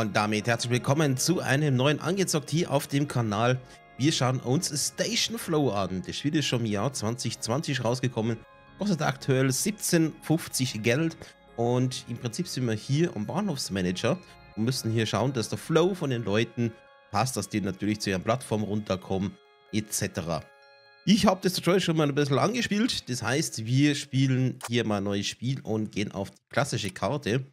Und damit herzlich willkommen zu einem neuen Angezockt hier auf dem Kanal. Wir schauen uns Station Flow an. Das Spiel ist schon im Jahr 2020 rausgekommen. Kostet aktuell 17,50 Geld. Und im Prinzip sind wir hier am Bahnhofsmanager und müssen hier schauen, dass der Flow von den Leuten passt, dass die natürlich zu ihren Plattformen runterkommen etc. Ich habe das Tutorial schon mal ein bisschen angespielt. Das heißt, wir spielen hier mal ein neues Spiel und gehen auf die klassische Karte.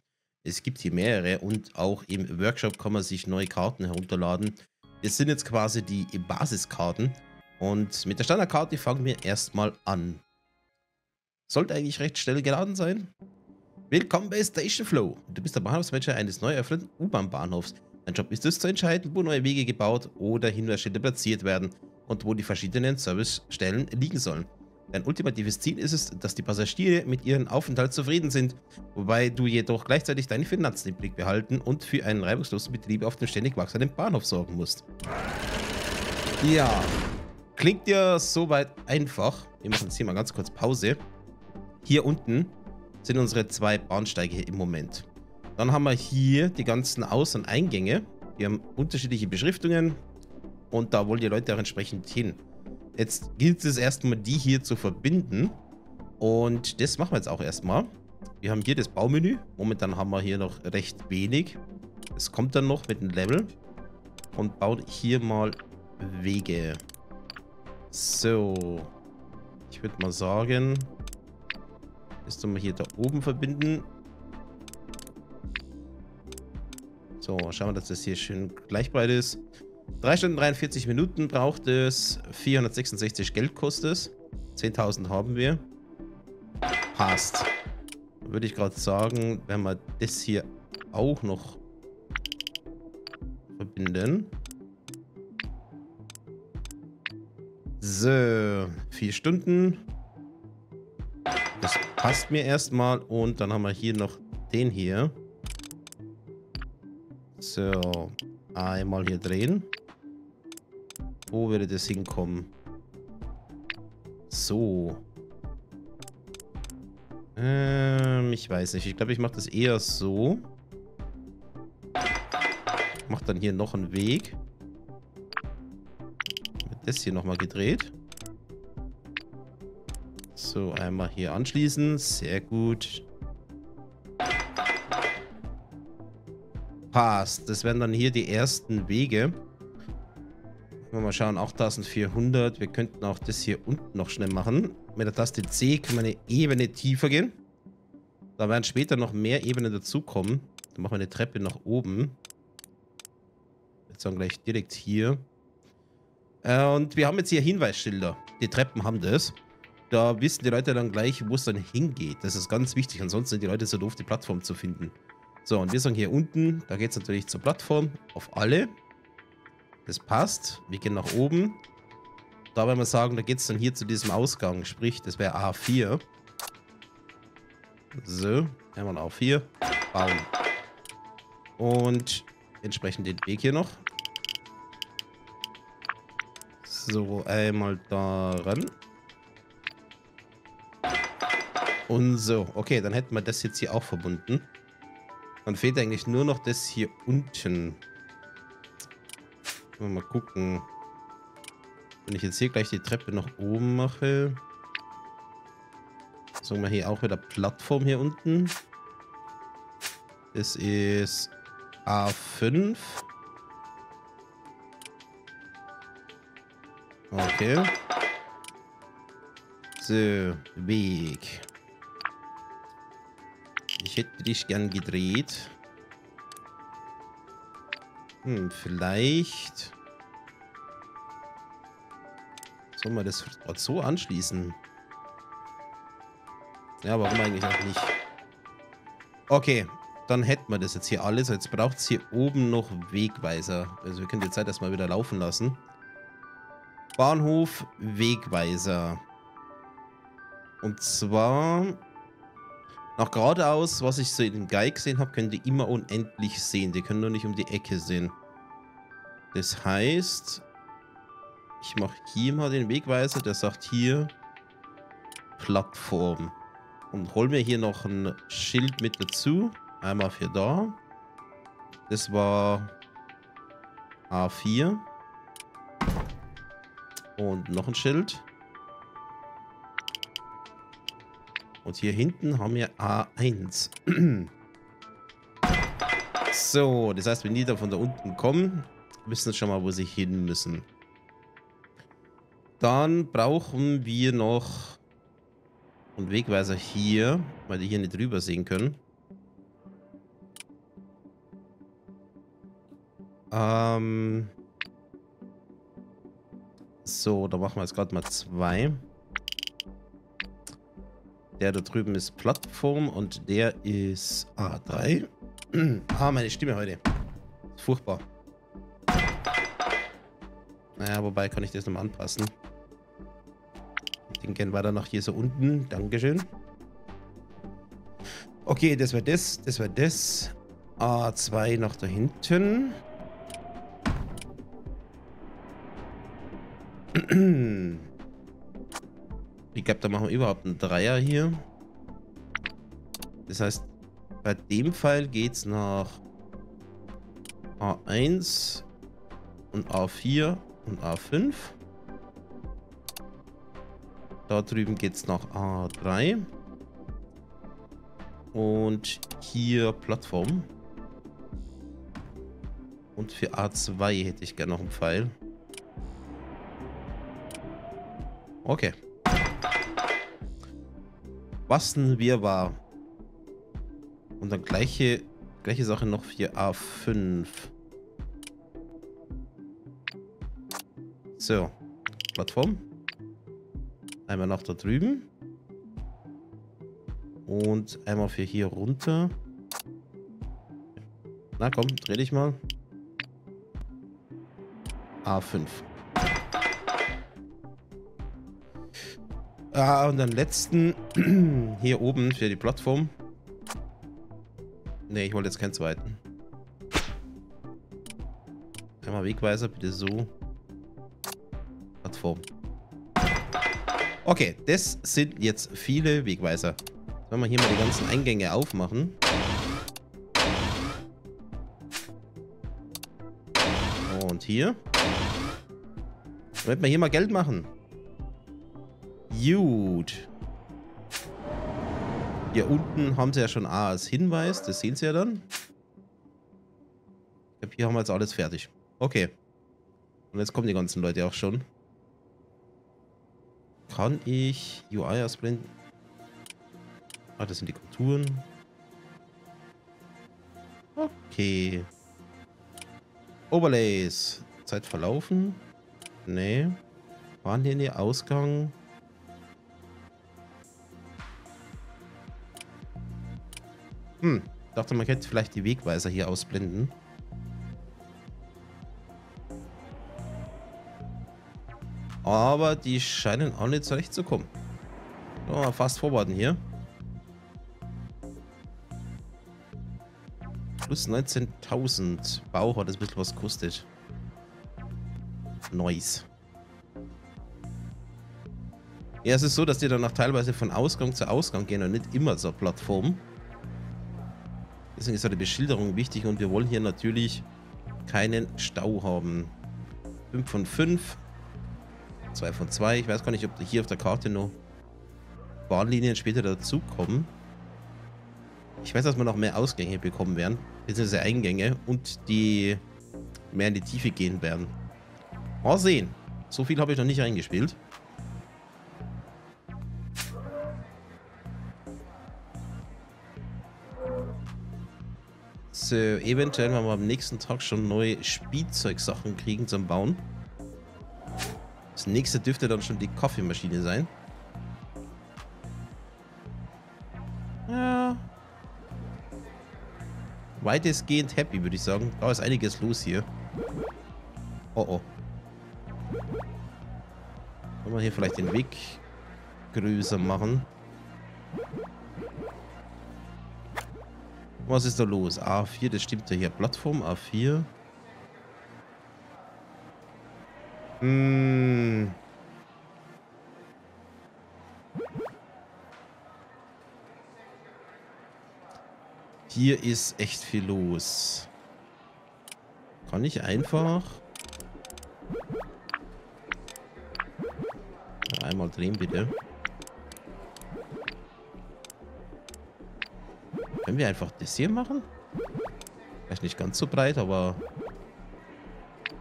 Es gibt hier mehrere und auch im Workshop kann man sich neue Karten herunterladen. Das sind jetzt quasi die Basiskarten. Und mit der Standardkarte fangen wir erstmal an. Sollte eigentlich recht schnell geladen sein. Willkommen bei Station Flow. Du bist der Bahnhofsmanager eines neu eröffneten U-Bahn-Bahnhofs. Dein Job ist es zu entscheiden, wo neue Wege gebaut oder Hinweisschilder platziert werden und wo die verschiedenen Servicestellen liegen sollen. Dein ultimatives Ziel ist es, dass die Passagiere mit ihrem Aufenthalt zufrieden sind, wobei du jedoch gleichzeitig deine Finanzen im Blick behalten und für einen reibungslosen Betrieb auf dem ständig wachsenden Bahnhof sorgen musst. Ja, klingt ja soweit einfach. Wir machen jetzt hier mal ganz kurz Pause. Hier unten sind unsere zwei Bahnsteige im Moment. Dann haben wir hier die ganzen Aus- und Eingänge. Wir haben unterschiedliche Beschriftungen und da wollen die Leute auch entsprechend hin. Jetzt gilt es erstmal, die hier zu verbinden. Und das machen wir jetzt auch erstmal. Wir haben hier das Baumenü. Momentan haben wir hier noch recht wenig. Es kommt dann noch mit einem Level. Und baut hier mal Wege. So. Ich würde mal sagen, das tun wir hier da oben verbinden. So, schauen wir, dass das hier schön gleich breit ist. 3 Stunden 43 Minuten braucht es, 466 Geld kostet es, 10.000 haben wir. Passt. Würde ich gerade sagen, wenn wir das hier auch noch verbinden. So, 4 Stunden. Das passt mir erstmal und dann haben wir hier noch den hier. So, einmal hier drehen. Wo würde das hinkommen? So. Ich weiß nicht. Ich glaube, ich mache das eher so. Mache dann hier noch einen Weg. Wird das hier nochmal gedreht. So, einmal hier anschließen. Sehr gut. Passt. Das wären dann hier die ersten Wege. Mal schauen, 8400. Wir könnten auch das hier unten noch schnell machen. Mit der Taste C können wir eine Ebene tiefer gehen. Da werden später noch mehr Ebenen dazukommen. Dann machen wir eine Treppe nach oben. Jetzt sagen wir gleich direkt hier. Und wir haben jetzt hier Hinweisschilder. Die Treppen haben das. Da wissen die Leute dann gleich, wo es dann hingeht. Das ist ganz wichtig. Ansonsten sind die Leute so doof, die Plattform zu finden. So, und wir sagen hier unten, da geht es natürlich zur Plattform, auf alle. Das passt. Wir gehen nach oben. Da werden wir sagen, da geht es dann hier zu diesem Ausgang. Sprich, das wäre A4. So, einmal A4. Bauen. Und entsprechend den Weg hier noch. So, einmal da ran. Und so. Okay, dann hätten wir das jetzt hier auch verbunden. Dann fehlt eigentlich nur noch das hier unten. Mal gucken. Wenn ich jetzt hier gleich die Treppe nach oben mache. Sagen wir hier auch wieder Plattform hier unten. Das ist A5. Okay. So, Weg. Ich hätte dich gern gedreht. Vielleicht. Sollen wir das gerade so anschließen? Ja, warum eigentlich auch nicht? Okay, dann hätten wir das jetzt hier alles. Jetzt braucht es hier oben noch Wegweiser. Also wir können die Zeit erstmal wieder laufen lassen. Bahnhof, Wegweiser. Und zwar nach geradeaus, was ich so in dem Guide gesehen habe, können die immer unendlich sehen. Die können nur nicht um die Ecke sehen. Das heißt, ich mache hier mal den Wegweiser, der sagt hier Plattform. Und hol mir hier noch ein Schild mit dazu. Einmal für da. Das war A4. Und noch ein Schild. Und hier hinten haben wir A1. So, das heißt, wenn die da von da unten kommen, wissen wir schon mal, wo sie hin müssen. Dann brauchen wir noch einen Wegweiser hier, weil die hier nicht drüber sehen können. So, da machen wir jetzt gerade mal 2. Der da drüben ist Plattform und der ist A3. Ah, meine Stimme heute. Ist furchtbar. Naja, wobei kann ich das nochmal anpassen. Ich denke, gehen weiter nach hier so unten. Dankeschön. Okay, das wäre das. Das wäre das. A2 noch da hinten. Ich glaube, da machen wir überhaupt einen Dreier hier. Das heißt, bei dem Pfeil geht es nach A1 und A4 und A5. Da drüben geht es nach A3. Und hier Plattform. Und für A2 hätte ich gerne noch einen Pfeil. Okay. Basteln wir war. Und dann gleiche Sache noch für A5. So. Plattform. Einmal nach da drüben. Und einmal für hier runter. Na komm, dreh dich mal. A5. Ah, und den letzten hier oben für die Plattform. Ne, ich wollte jetzt keinen zweiten. Einmal Wegweiser, bitte so. Plattform. Okay, das sind jetzt viele Wegweiser. Wenn wir hier mal die ganzen Eingänge aufmachen. Und hier. Damit wir hier mal Geld machen. Gut. Hier unten haben sie ja schon A als Hinweis. Das sehen sie ja dann. Ich glaube, hier haben wir jetzt alles fertig. Okay. Und jetzt kommen die ganzen Leute auch schon. Kann ich UI ausblenden? Ah, das sind die Konturen. Okay. Overlays. Zeit verlaufen. Nee. Waren hier in den Ausgang? Ich dachte, man könnte vielleicht die Wegweiser hier ausblenden. Aber die scheinen auch nicht zurechtzukommen. Oh, fast forwarden hier. Plus 19.000. Bauch hat das ein bisschen was kostet. Nice. Ja, es ist so, dass die dann auch teilweise von Ausgang zu Ausgang gehen und nicht immer zur Plattform. Deswegen ist eine Beschilderung wichtig und wir wollen hier natürlich keinen Stau haben. 5 von 5, 2 von 2. Ich weiß gar nicht, ob hier auf der Karte noch Bahnlinien später dazukommen. Ich weiß, dass wir noch mehr Ausgänge bekommen werden, beziehungsweise Eingänge und die mehr in die Tiefe gehen werden. Mal sehen. So viel habe ich noch nicht eingespielt. Eventuell, wenn wir am nächsten Tag schon neue Spielzeugsachen kriegen zum Bauen. Das nächste dürfte dann schon die Kaffeemaschine sein. Ja. Weitestgehend happy, würde ich sagen. Da ist einiges los hier. Oh oh. Wollen wir hier vielleicht den Weg größer machen? Was ist da los? A4, das stimmt ja hier. Plattform A4. Hier ist echt viel los. War nicht einfach. Einmal drehen, bitte. Können wir einfach das hier machen? Vielleicht nicht ganz so breit, aber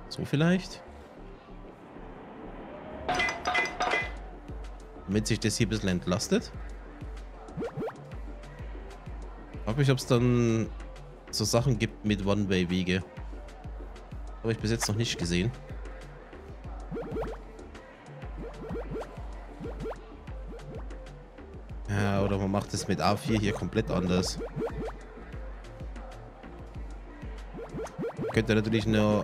so vielleicht. Damit sich das hier ein bisschen entlastet. Ich frage mich, ob es dann so Sachen gibt mit One-Way-Wege. Habe ich bis jetzt noch nicht gesehen. Ja, oder man macht es mit A4 hier komplett anders. Man könnte natürlich eine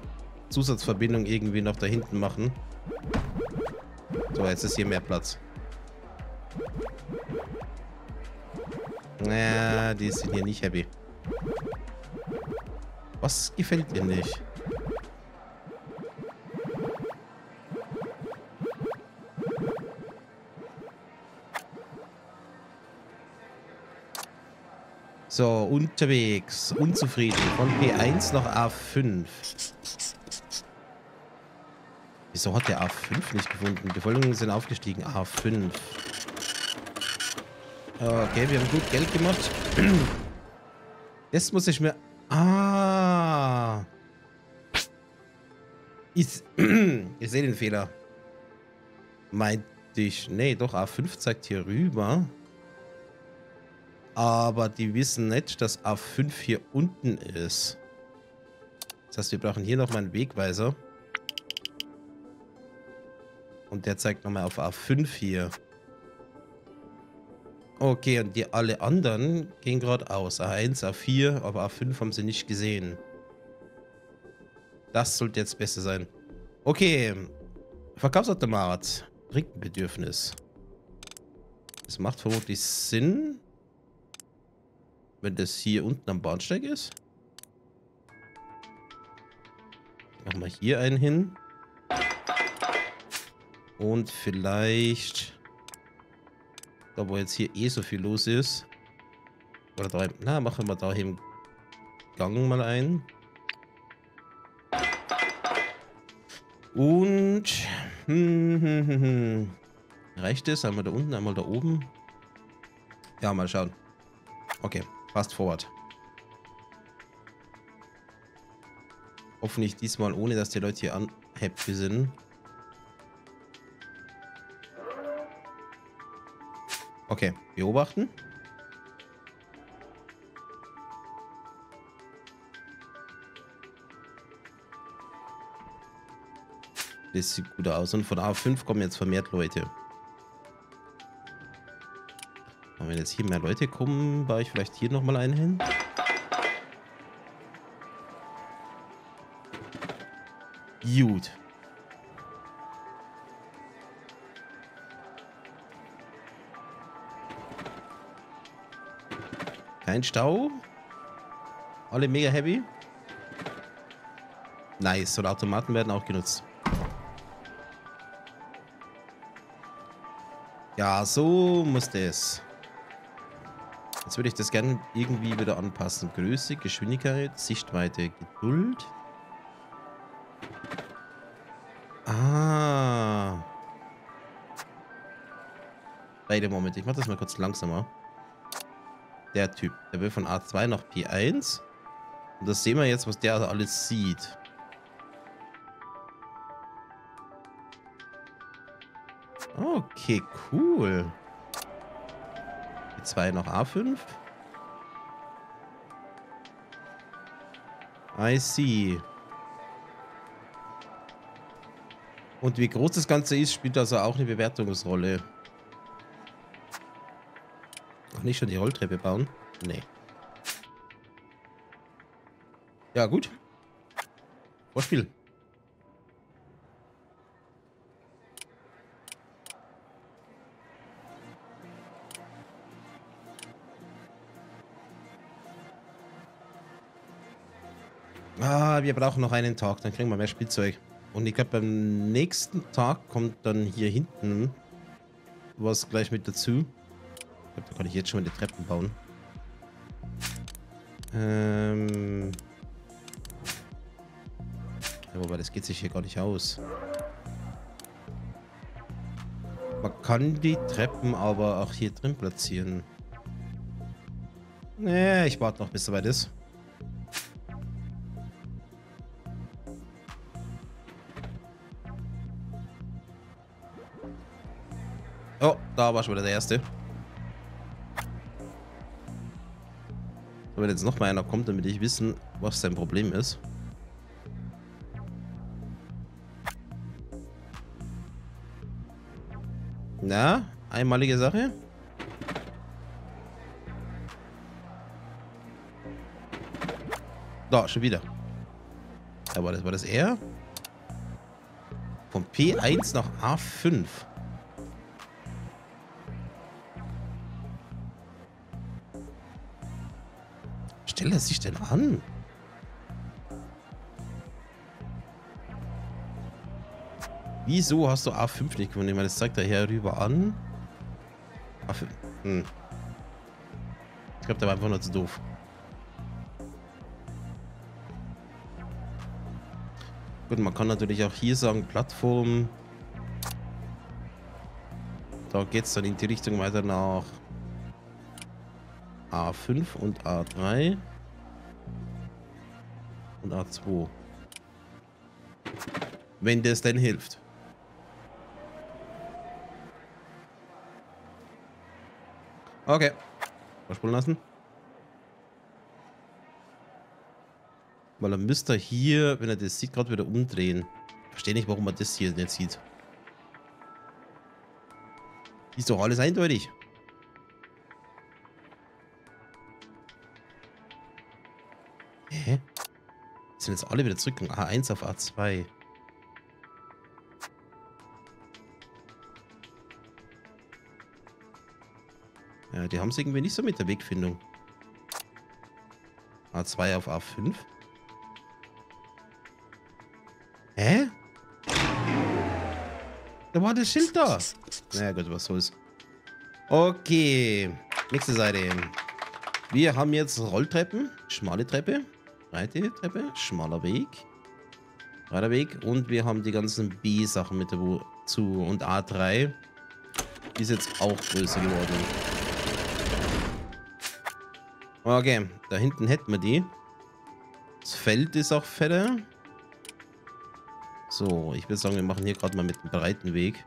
Zusatzverbindung irgendwie noch da hinten machen. So, jetzt ist hier mehr Platz. Na, die sind hier nicht happy. Was gefällt dir nicht? So, unterwegs. Unzufrieden. Von P1 nach A5. Wieso hat der A5 nicht gefunden? Die Folgen sind aufgestiegen. A5. Okay, wir haben gut Geld gemacht. Jetzt muss ich mir... Ah! Ich sehe den Fehler. Meint ich... Nee, doch, A5 zeigt hier rüber. Aber die wissen nicht, dass A5 hier unten ist. Das heißt, wir brauchen hier nochmal einen Wegweiser. Und der zeigt nochmal auf A5 hier. Okay, und die alle anderen gehen gerade aus. A1, A4, aber A5 haben sie nicht gesehen. Das sollte jetzt besser sein. Okay. Verkaufsautomat. Trinkbedürfnis. Das macht vermutlich Sinn, wenn das hier unten am Bahnsteig ist. Machen wir hier einen hin. Und vielleicht... Da, wo jetzt hier eh so viel los ist. Oder da, na, machen wir da hier im Gang mal ein. Und... Reicht es? Einmal da unten, einmal da oben. Ja, mal schauen. Okay, fast forward. Hoffentlich diesmal ohne, dass die Leute hier unhappy sind. Okay, beobachten. Das sieht gut aus. Und von A5 kommen jetzt vermehrt Leute. Und wenn jetzt hier mehr Leute kommen, war ich vielleicht hier nochmal einen hin. Gut. Kein Stau. Alle mega heavy. Nice. Und Automaten werden auch genutzt. Ja, so muss das. Jetzt würde ich das gerne irgendwie wieder anpassen. Größe, Geschwindigkeit, Sichtweite, Geduld. Ah. Beide Momente. Ich mache das mal kurz langsamer. Der Typ, der will von A2 nach P1. Und das sehen wir jetzt, was der alles sieht. Okay, cool. B2 nach A5. I see. Und wie groß das Ganze ist, spielt also auch eine Bewertungsrolle. Nicht schon die Rolltreppe bauen? Nee. Ja, gut. Vorspiel. Ah, wir brauchen noch einen Tag, dann kriegen wir mehr Spielzeug. Und ich glaube, beim nächsten Tag kommt dann hier hinten was gleich mit dazu. Ich glaube, da kann ich jetzt schon wieder Treppen bauen. Ja, wobei, das geht sich hier gar nicht aus. Man kann die Treppen aber auch hier drin platzieren. Nee, ich warte noch, bis es soweit ist. Oh, da war schon wieder der Erste. Wenn jetzt noch mal einer kommt, damit ich wissen, was sein Problem ist. Na, einmalige Sache. Da, schon wieder. Aber das war das R. Von P1 nach A5. Stellt er sich denn an? Wieso hast du A5 nicht gefunden? Ich meine, das zeigt er hier rüber an. A5. Hm. Ich glaube, der war einfach nur zu doof. Gut, man kann natürlich auch hier sagen, Plattform. Da geht es dann in die Richtung weiter nach A5 und A3 und A2. Wenn das denn hilft. Okay. Verspulen lassen. Weil dann müsste er hier, wenn er das sieht, gerade wieder umdrehen. Verstehe nicht, warum man das hier nicht sieht. Ist doch alles eindeutig. Sind jetzt alle wieder zurück von A1 auf A2. Ja, die haben es irgendwie nicht so mit der Wegfindung. A2 auf A5. Hä? Da war das Schild da. Naja gut, was soll's. Okay. Nächste Seite. Wir haben jetzt Rolltreppen, schmale Treppe, breite Treppe, schmaler Weg, breiter Weg und wir haben die ganzen B-Sachen mit dazu und A3 ist jetzt auch größer geworden. Okay, da hinten hätten wir die. Das Feld ist auch fetter. So, ich würde sagen, wir machen hier gerade mal mit dem breiten Weg.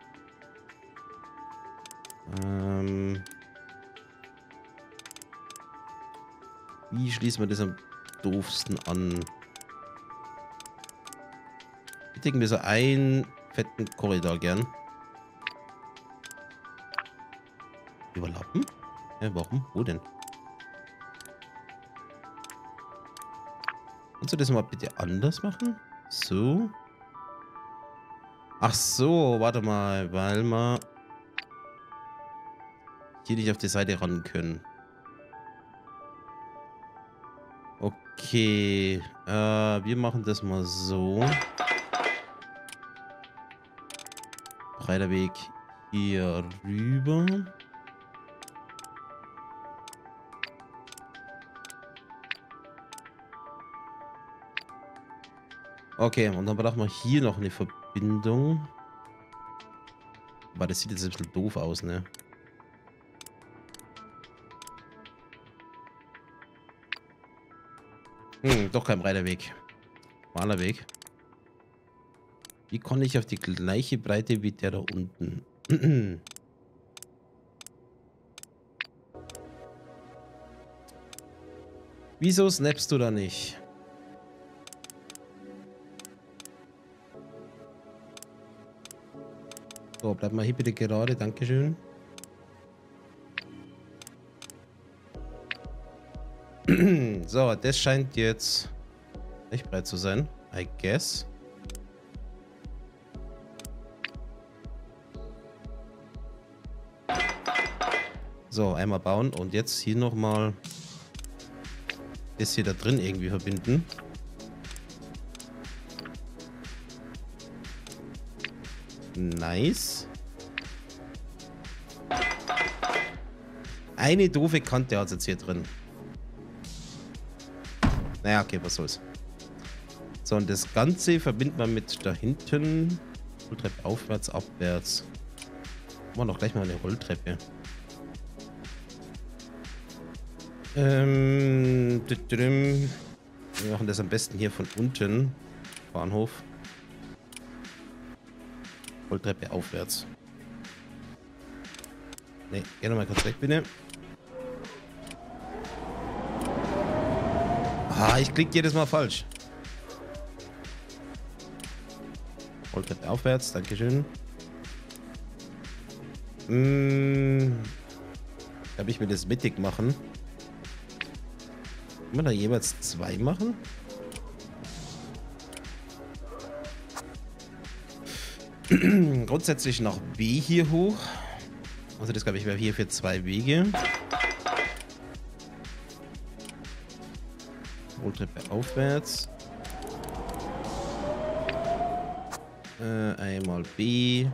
Wie schließen wir das am doofsten an? Wir ticken wir so einen fetten Korridor gern. Überlappen? Ja, warum? Wo denn? Kannst du das mal bitte anders machen? So. Ach so, warte mal, weil wir hier nicht auf die Seite ran können. Okay, wir machen das mal so. Breiter Weg hier rüber. Okay, und dann brauchen wir hier noch eine Verbindung. Aber das sieht jetzt ein bisschen doof aus, ne? Hm, doch kein breiter Weg. Schmaler Weg. Wie komme ich auf die gleiche Breite wie der da unten? Wieso snappst du da nicht? So, bleib mal hier bitte gerade. Dankeschön. So, das scheint jetzt nicht breit zu sein, I guess. So, einmal bauen und jetzt hier nochmal das hier da drin irgendwie verbinden. Nice. Eine doofe Kante hat es jetzt hier drin. Naja, okay, was soll's. So, und das Ganze verbindet man mit da hinten. Rolltreppe aufwärts, abwärts. Machen wir doch gleich mal eine Rolltreppe. Wir machen das am besten hier von unten. Bahnhof. Rolltreppe aufwärts. Ne, geh nochmal kurz weg, bitte. Ah, ich klicke jedes Mal falsch. Rolltreppe aufwärts, dankeschön. Glaub ich will das mittig machen. Kann man da jeweils zwei machen? Grundsätzlich nach B hier hoch. Also das glaube ich wäre hier für zwei Wege. Rolltreppe aufwärts. Einmal B.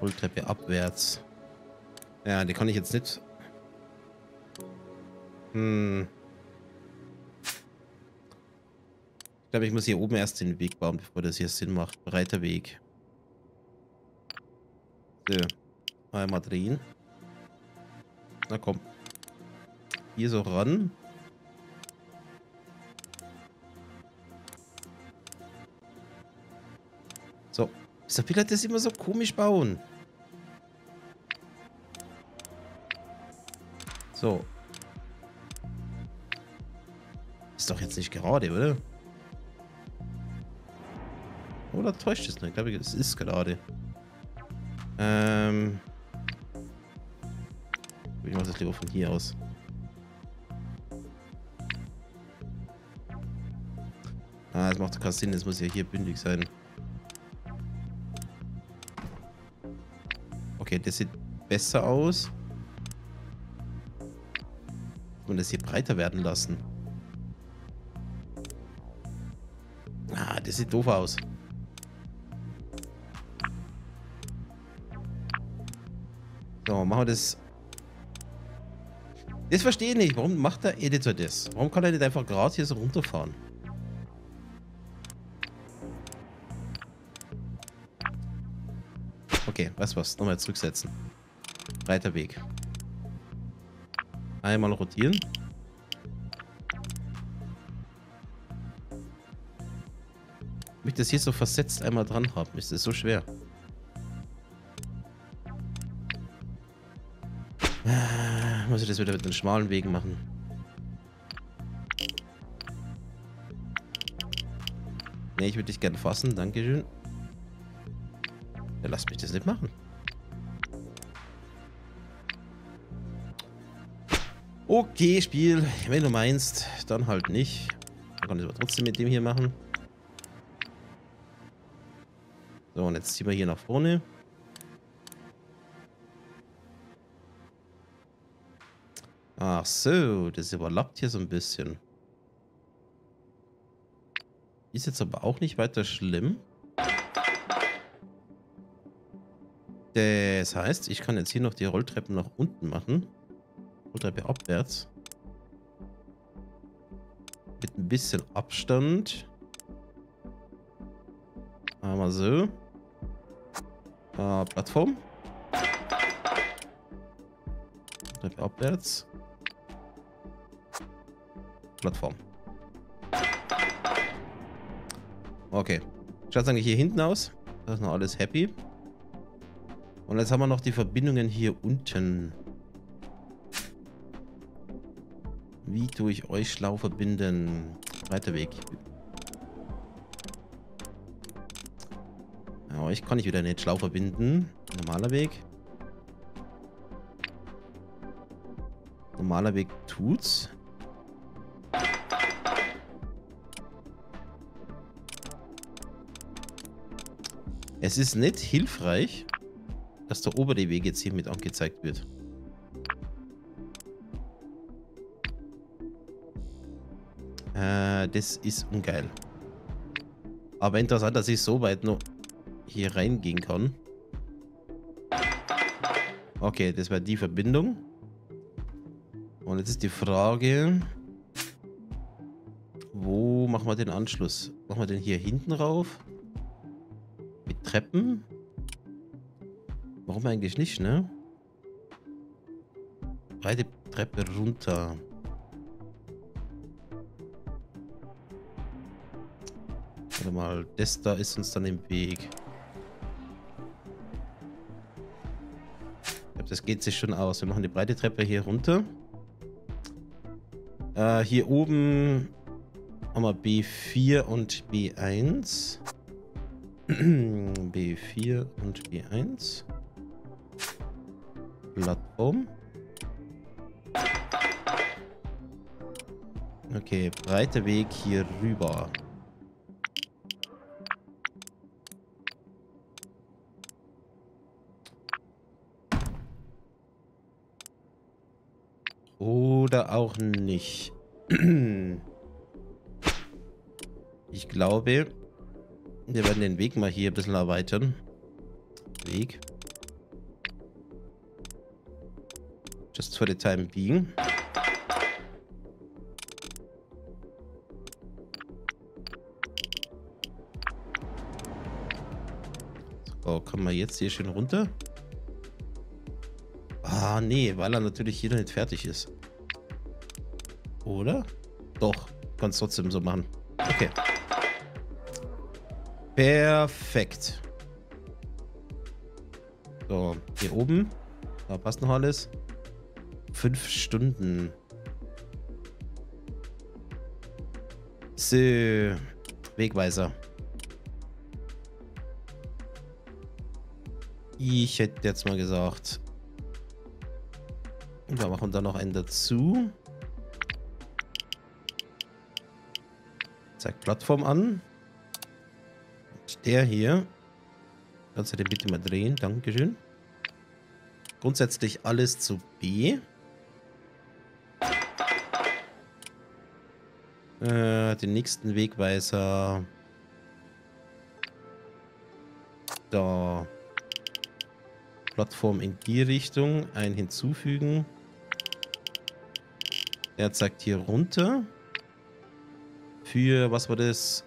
Rolltreppe abwärts. Ja, die kann ich jetzt nicht. Ich glaube, ich muss hier oben erst den Weg bauen, bevor das hier Sinn macht. Breiter Weg. So. Einmal drehen. Na komm. Hier so ran. So. Wieso will er das immer so komisch bauen? So. Ist doch jetzt nicht gerade, oder? Oder täuscht es nicht? Ich glaube, es ist gerade. Ich mache das lieber von hier aus. Ah, das macht keinen Sinn. Das muss ja hier bündig sein. Okay, das sieht besser aus. Und das hier breiter werden lassen. Ah, das sieht doof aus. So, machen wir das. Das verstehe ich nicht. Warum macht der Editor das? Warum kann er nicht einfach gerade hier so runterfahren? Okay, weißt du was? Nochmal zurücksetzen. Breiter Weg. Einmal rotieren. Wenn ich das hier so versetzt einmal dran haben, ist das so schwer. Muss ich das wieder mit den schmalen Wegen machen. Ne, ich würde dich gerne fassen, dankeschön. Ja, lass mich das nicht machen. Okay, Spiel. Wenn du meinst, dann halt nicht. Man kann das aber trotzdem mit dem hier machen. So, und jetzt ziehen wir hier nach vorne. Ach so, das überlappt hier so ein bisschen. Ist jetzt aber auch nicht weiter schlimm. Das heißt, ich kann jetzt hier noch die Rolltreppen nach unten machen. Rolltreppe abwärts. Mit ein bisschen Abstand. Einmal so. Plattform. Rolltreppe abwärts. Plattform. Okay. Schaut es eigentlich hier hinten aus. Das ist noch alles happy. Und jetzt haben wir noch die Verbindungen hier unten. Wie tue ich euch schlau verbinden? Breiter Weg. Ja, euch kann ich wieder nicht schlau verbinden. Normaler Weg. Normaler Weg tut's. Es ist nicht hilfreich, dass der obere Weg jetzt hier mit angezeigt wird. Das ist ungeil. Aber interessant, dass ich so weit noch hier reingehen kann. Okay, das war die Verbindung. Und jetzt ist die Frage, Wo machen wir den Anschluss? Machen wir den hier hinten rauf? Mit Treppen? Warum eigentlich nicht, ne? Breite Treppe runter. Warte mal, das da ist uns dann im Weg. Ich glaube, das geht sich schon aus. Wir machen die breite Treppe hier runter. Hier oben haben wir B4 und B1. B4 und B1. Plattform. Okay, breiter Weg hier rüber. Oder auch nicht. Ich glaube, wir werden den Weg mal hier ein bisschen erweitern. Weg. Just for the time being. So, kommen wir jetzt hier schön runter? Ah, nee, weil er natürlich hier noch nicht fertig ist. Oder? Doch, kannst trotzdem so machen. Okay. Perfekt. So, hier oben. Da passt noch alles. 5 Stunden. So. Wegweiser. Ich hätte jetzt mal gesagt. Und wir machen da noch einen dazu. Zeigt Plattform an. Und der hier. Kannst du den bitte mal drehen? Dankeschön. Grundsätzlich alles zu B. Den nächsten Wegweiser. Da. Plattform in die Richtung. Ein hinzufügen. Der zeigt hier runter. Für, was war das?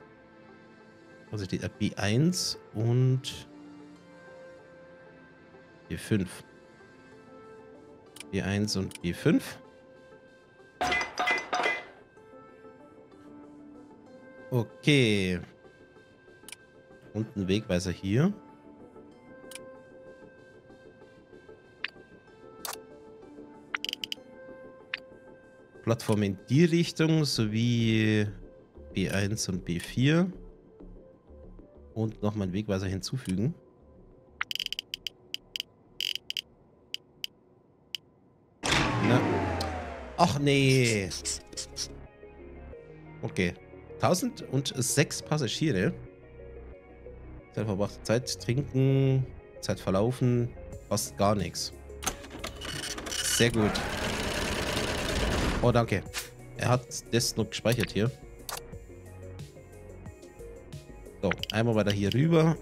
Also die B1 und B5. B1 und B5. Okay. Und ein Wegweiser hier. Plattform in die Richtung, sowie B1 und B4. Und nochmal einen Wegweiser hinzufügen. Na. Ach nee. Okay. 1006 Passagiere. Zeit verbracht, Zeit trinken, Zeit verlaufen. Fast gar nichts. Sehr gut. Oh, danke. Er hat das noch gespeichert hier. So, einmal weiter hier rüber.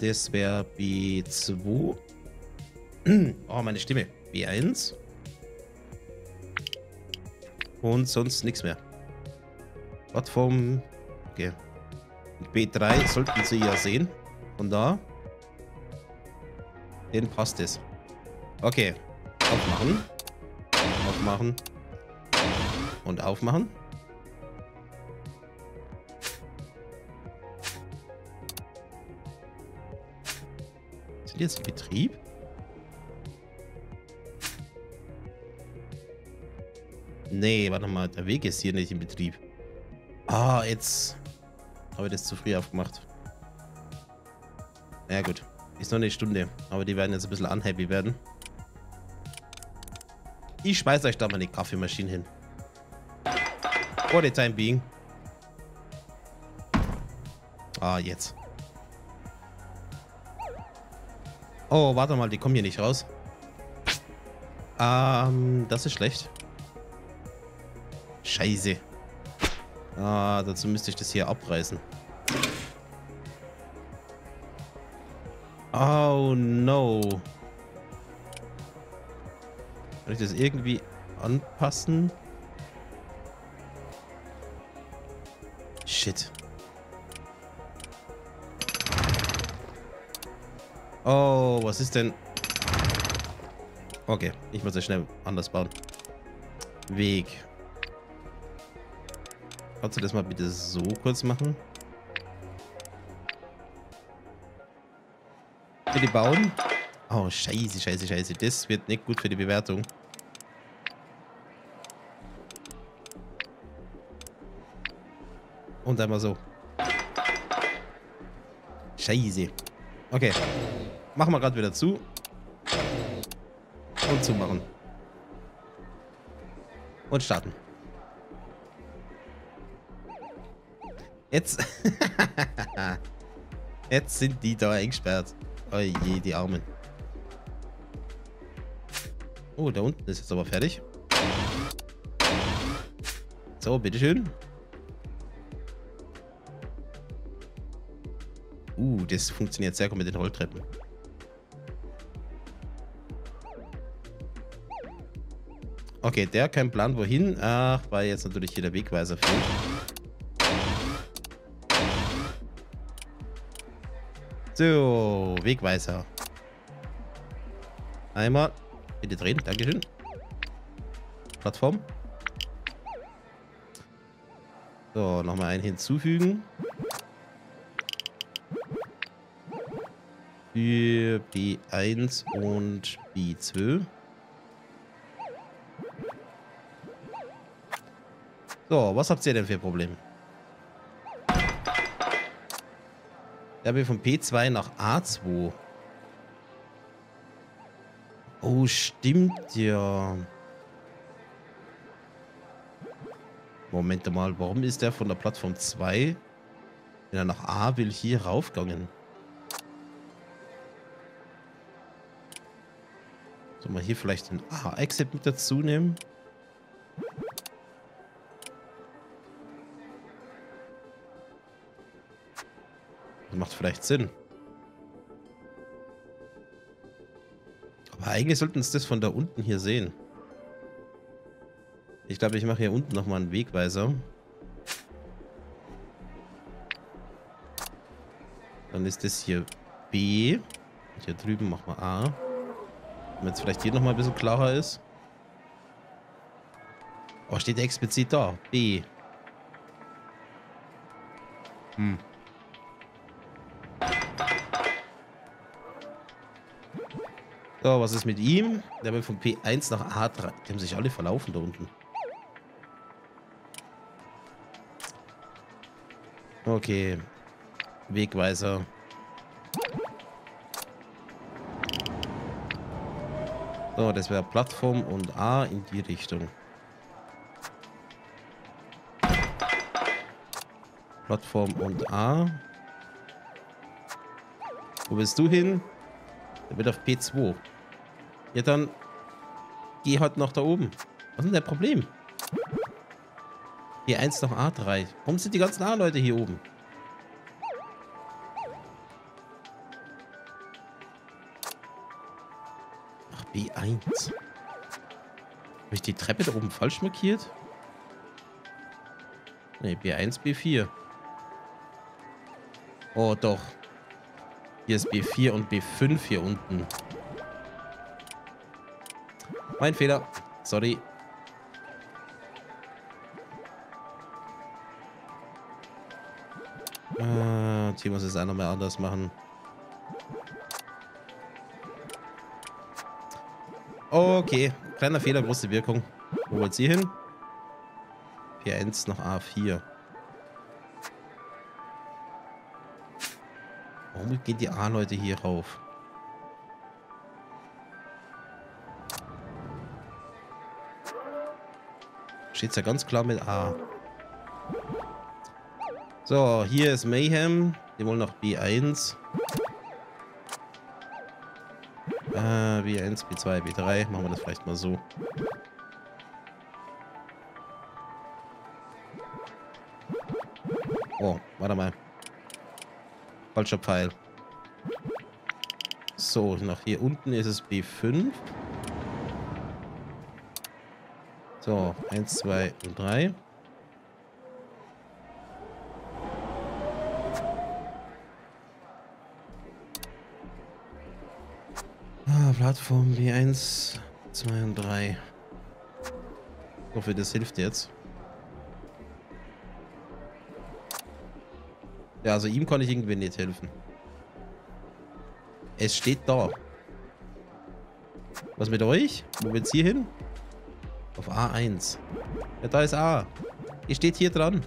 Das wäre B2. Oh, meine Stimme. B1. Und sonst nichts mehr. Plattform. Okay. B3 sollten Sie ja sehen. Von da. Den passt es. Okay. Aufmachen. Aufmachen. Und aufmachen. Sind die jetzt in Betrieb? Nee, warte mal, der Weg ist hier nicht in Betrieb. Ah, jetzt habe ich das zu früh aufgemacht. Na ja, gut, ist noch eine Stunde, aber die werden jetzt ein bisschen unhappy werden. Ich schmeiß euch da mal eine Kaffeemaschine hin. For the time being. Ah, jetzt. Oh, warte mal, die kommen hier nicht raus. Das ist schlecht. Scheiße. Ah, dazu müsste ich das hier abreißen. Oh, no. Kann ich das irgendwie anpassen? Shit. Oh, was ist denn? Okay, ich muss das schnell anders bauen. Weg. Kannst du das mal bitte so kurz machen? Bitte bauen. Oh, scheiße, scheiße, scheiße. Das wird nicht gut für die Bewertung. Und einmal so. Scheiße. Okay. Machen wir gerade wieder zu. Und zumachen. Und starten. Jetzt. Jetzt sind die da eingesperrt. Oh je, die Armen. Oh, da unten ist jetzt aber fertig. So, bitteschön. Das funktioniert sehr gut mit den Rolltreppen. Okay, der hat keinen Plan wohin. Ach, weil jetzt natürlich hier der Wegweiser fehlt. So, Wegweiser. Einmal. Bitte drehen, dankeschön. Plattform. So, nochmal einen hinzufügen. Für B1 und B2. So, was habt ihr denn für Probleme? Ich habe von P2 nach A2. Oh, stimmt ja. Moment mal, warum ist der von der Plattform 2, wenn er nach A will, hier raufgegangen? Sollen wir hier vielleicht den A-Exit mit dazu nehmen? Das macht vielleicht Sinn. Aber eigentlich sollten uns das von da unten hier sehen. Ich glaube, ich mache hier unten nochmal einen Wegweiser. Dann ist das hier B. Und hier drüben machen wir A. Wenn es vielleicht hier nochmal ein bisschen klarer ist. Oh, steht explizit da. B. Hm. So, was ist mit ihm? Der wird von P1 nach A3. Die haben sich alle verlaufen da unten. Okay. Wegweiser. So, das wäre Plattform und A in die Richtung. Plattform und A. Wo willst du hin? Der wird auf P2. Ja, dann geh halt noch da oben. Was ist denn der Problem? P1 nach A3. Warum sind die ganzen A-Leute hier oben? B1. Habe ich die Treppe da oben falsch markiert? Ne, B1, B4. Oh, doch. Hier ist B4 und B5 hier unten. Mein Fehler. Sorry. Hier muss ich es auch nochmal anders machen. Okay, kleiner Fehler, große Wirkung. Wo wollt ihr hin? P1 nach A4. Warum gehen die A-Leute hier rauf? Steht ja ganz klar mit A. So, hier ist Mayhem. Die wollen nach B1. B1, B2, B3. Machen wir das vielleicht mal so. Oh, warte mal. Falscher Pfeil. So, nach hier unten ist es B5. So, 1, 2 und 3. Plattform B1, 2 und 3. Ich hoffe, das hilft jetzt. Ja, also ihm kann ich irgendwie nicht helfen. Es steht da. Was mit euch? Wo willst du hier hin? Auf A1. Ja, da ist A. Ihr steht hier dran.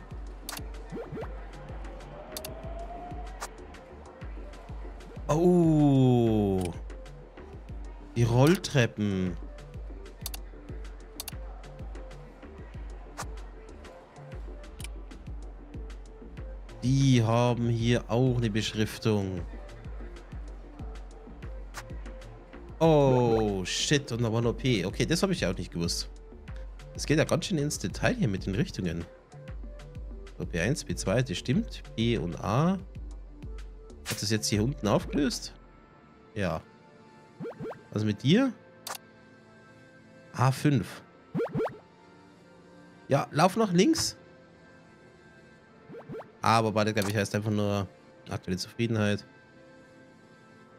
Oh. Die Rolltreppen. Die haben hier auch eine Beschriftung. Oh, shit. Und da war ein OP. Okay, das habe ich ja auch nicht gewusst. Es geht ja ganz schön ins Detail hier mit den Richtungen. So, B1, B2, das stimmt. B und A. Hat das jetzt hier unten aufgelöst? Ja. Also mit dir? A5. Ja, lauf nach links. Aber beide, glaube ich, heißt einfach nur aktuelle Zufriedenheit.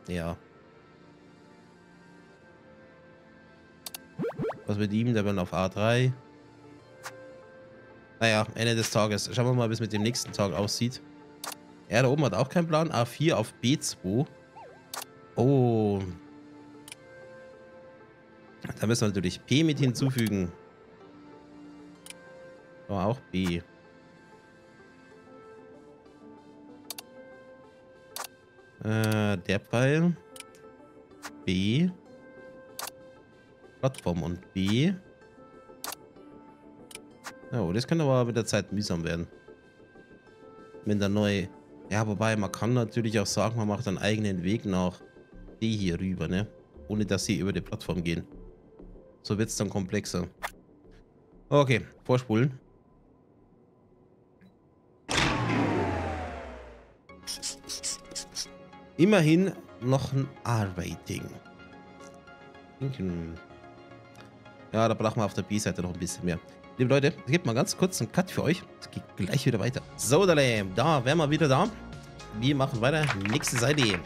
Ja. Was mit ihm? Der war auf A3. Naja, Ende des Tages. Schauen wir mal, wie es mit dem nächsten Tag aussieht. Er da oben hat auch keinen Plan. A4 auf B2. Oh. Da müssen wir natürlich P mit hinzufügen. Aber auch B. Der Pfeil. B. Plattform und B. Oh, das kann aber mit der Zeit mühsam werden. Wenn der neue... Ja, wobei, man kann natürlich auch sagen, man macht einen eigenen Weg nach D hier rüber, ne? Ohne, dass sie über die Plattform gehen. So wird es dann komplexer. Okay, vorspulen. Immerhin noch ein A-Rating. Ja, da brauchen wir auf der B-Seite noch ein bisschen mehr. Liebe Leute, es gibt mal ganz kurz einen Cut für euch. Es geht gleich wieder weiter. So, da wären wir wieder da. Wir machen weiter. Nächste Seite.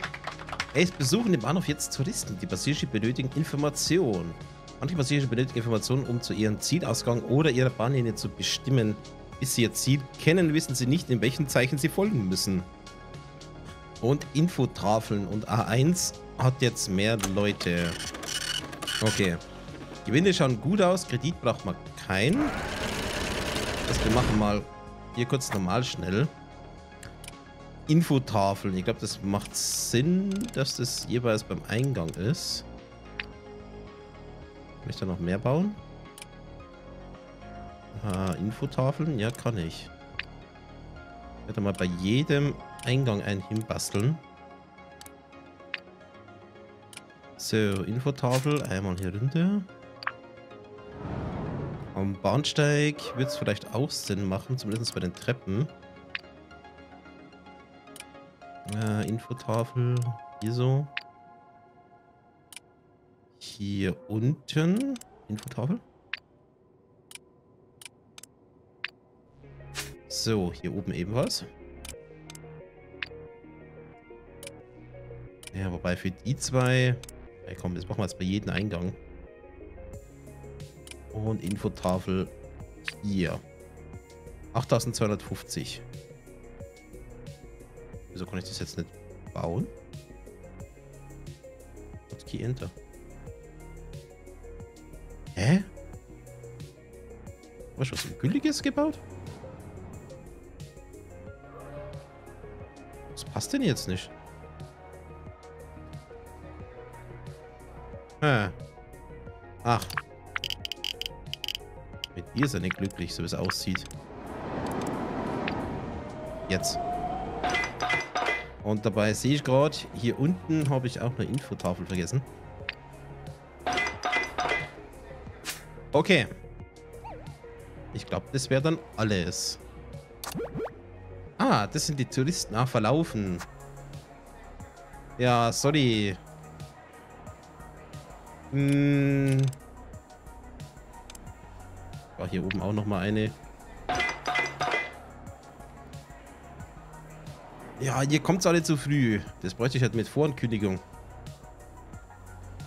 Es besuchen den Bahnhof jetzt Touristen. Die Passagiere benötigen Informationen. Manche Passagiere benötigen Informationen, um zu ihrem Zielausgang oder ihrer Bahnlinie zu bestimmen. Bis sie ihr Ziel kennen, wissen sie nicht, in welchen Zeichen sie folgen müssen. Und Infotafeln. Und A1 hat jetzt mehr Leute. Okay. Gewinne schauen gut aus. Kredit braucht man keinen. Also wir machen mal hier kurz normal schnell. Infotafeln. Ich glaube, das macht Sinn, dass das jeweils beim Eingang ist. Kann ich da noch mehr bauen? Aha, Infotafeln? Ja, kann ich. Ich werde mal bei jedem Eingang einen hinbasteln. So, Infotafel, einmal hier runter. Am Bahnsteig wird es vielleicht auch Sinn machen, zumindest bei den Treppen. Infotafel, hier so. Hier unten, Infotafel. So, hier oben ebenfalls. Ja, wobei für die zwei... Hey, komm, das machen wir jetzt bei jedem Eingang. Und Infotafel hier. 8250. Wieso kann ich das jetzt nicht bauen? Hotkey Enter. Hä? Hab ich was Gültiges gebaut? Was passt denn jetzt nicht? Ach. Mit dir ist er nicht glücklich, so wie es aussieht. Jetzt. Und dabei sehe ich gerade, hier unten habe ich auch eine Infotafel vergessen. Okay. Ich glaube, das wäre dann alles. Ah, das sind die Touristen. Ah, verlaufen. Ja, sorry. War hier oben auch nochmal eine. Ja, ihr kommt alle zu früh. Das bräuchte ich halt mit Vorankündigung.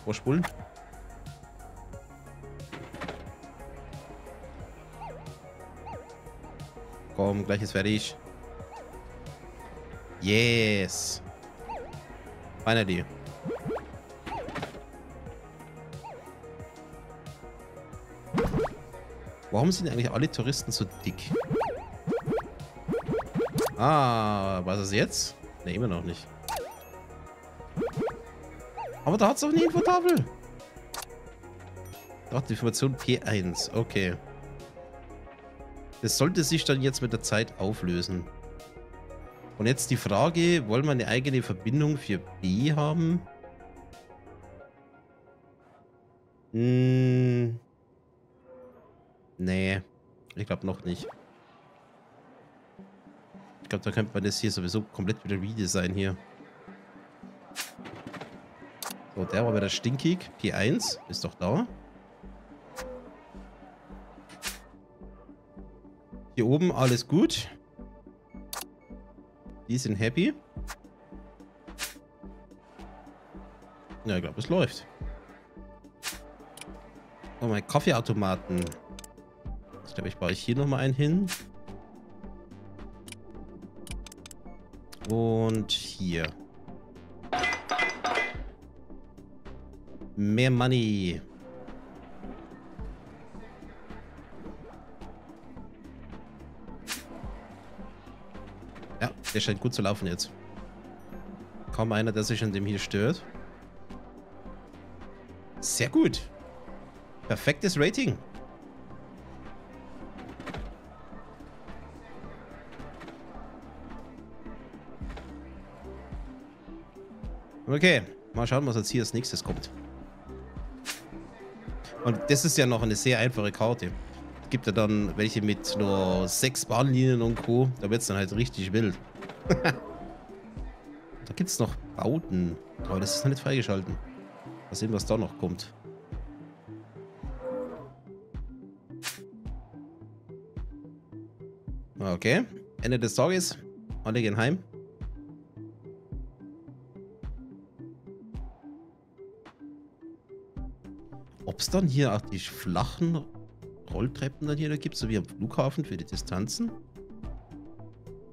vorspulen. Komm, gleich ist fertig. Yes. Finally. Warum sind eigentlich alle Touristen so dick? Ah, was ist jetzt? Ne, immer noch nicht. Aber da hat es auch eine Infotafel. Doch, die Information P1. Okay. Das sollte sich dann jetzt mit der Zeit auflösen. Und jetzt die Frage, wollen wir eine eigene Verbindung für B haben? Hm. Nee, ich glaube noch nicht. Ich glaube, da könnte man das hier sowieso komplett wieder redesignen hier. So, der war wieder stinkig. P1 ist doch da. Hier oben alles gut. Die sind happy. Ja, ich glaube, es läuft. Oh, mein Kaffeeautomaten. Ich glaube, ich baue hier nochmal einen hin. Und hier. Mehr Money. Ja, der scheint gut zu laufen jetzt. Kaum einer, der sich an dem hier stört. Sehr gut. Perfektes Rating. Okay, mal schauen, was jetzt hier als nächstes kommt. Und das ist ja noch eine sehr einfache Karte. Es gibt ja dann welche mit nur 6 Bahnlinien und Co. Da wird es dann halt richtig wild. Da gibt es noch Bauten. Aber das ist noch nicht freigeschalten. Mal sehen, was da noch kommt. Okay. Ende des Tages. Alle gehen heim. Ob es dann hier auch die flachen Rolltreppen dann hier da gibt, so wie am Flughafen für die Distanzen?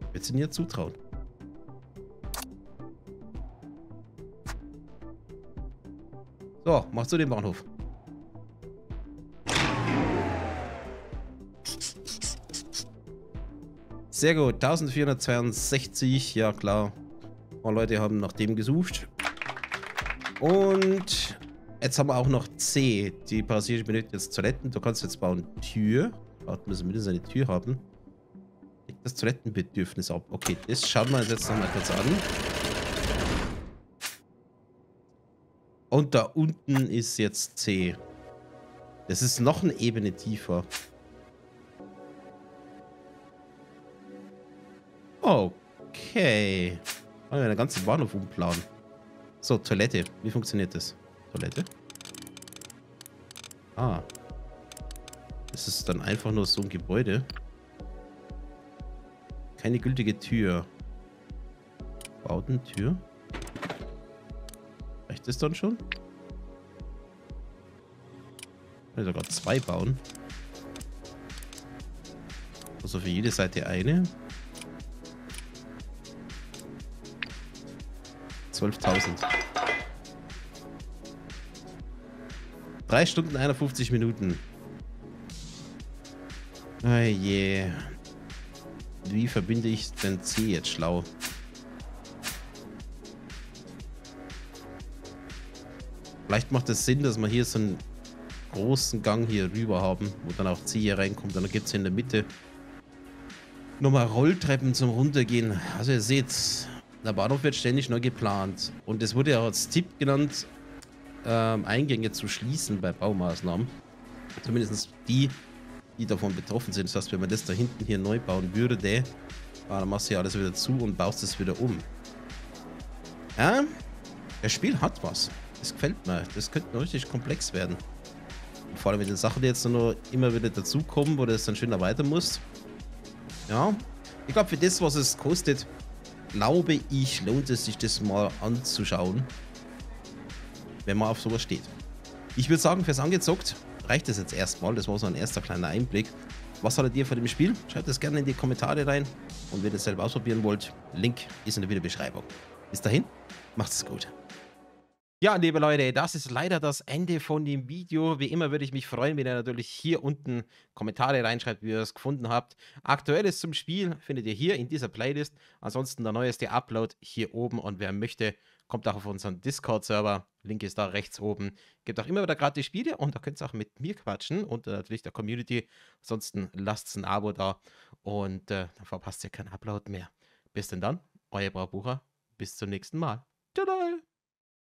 Ich würde es ihnen ja zutrauen. So, mach zu dem Bahnhof. Sehr gut, 1462, ja klar. Ein paar Leute haben nach dem gesucht. Und jetzt haben wir auch noch C. Die Passagiere benötigen jetzt Toiletten. Du kannst jetzt bauen Tür. Warten, müssen wir mindestens eine Tür haben. Legt das Toilettenbedürfnis ab. Okay, das schauen wir uns jetzt nochmal kurz an. Und da unten ist jetzt C. Das ist noch eine Ebene tiefer. Okay. Wollen wir den ganzen Bahnhof umplanen. So, Toilette. Wie funktioniert das? Toilette. Ah. Das ist dann einfach nur so ein Gebäude. Keine gültige Tür. Bautentür. Reicht das dann schon? Ich kann sogar 2 bauen. Also für jede Seite eine. 12.000. 3 Stunden, 51 Minuten. Oh je. Yeah. Wie verbinde ich denn C jetzt schlau? Vielleicht macht es Sinn, dass wir hier so einen großen Gang hier rüber haben, wo dann auch C hier reinkommt. Und dann gibt es in der Mitte nochmal Rolltreppen zum Runtergehen. Also ihr seht, der Bahnhof wird ständig neu geplant. Und es wurde ja auch als Tipp genannt, Eingänge zu schließen bei Baumaßnahmen. Zumindest die, die davon betroffen sind. Das heißt, wenn man das da hinten hier neu bauen würde, dann machst du ja alles wieder zu und baust es wieder um. Ja, das Spiel hat was. Das gefällt mir. Das könnte richtig komplex werden. Und vor allem mit den Sachen, die jetzt nur immer wieder dazukommen, wo du es dann schön erweitern musst. Ja, ich glaube, für das, was es kostet, glaube ich, lohnt es sich, das mal anzuschauen. wenn man auf sowas steht. Ich würde sagen, fürs Angezockt reicht es jetzt erstmal. Das war so ein erster kleiner Einblick. Was haltet ihr von dem Spiel? Schreibt es gerne in die Kommentare rein. Und wenn ihr es selber ausprobieren wollt, Link ist in der Videobeschreibung. Bis dahin, macht's gut. Ja, liebe Leute, das ist leider das Ende von dem Video. Wie immer würde ich mich freuen, wenn ihr natürlich hier unten Kommentare reinschreibt, wie ihr es gefunden habt. Aktuelles zum Spiel findet ihr hier in dieser Playlist. Ansonsten der neueste Upload hier oben. Und wer möchte, kommt auch auf unseren Discord-Server. Link ist da rechts oben. Gibt auch immer wieder gratis Spiele und da könnt ihr auch mit mir quatschen und natürlich der Community. Ansonsten lasst ein Abo da und dann verpasst ihr keinen Upload mehr. Bis denn dann, euer Bravura. Bis zum nächsten Mal. Tada!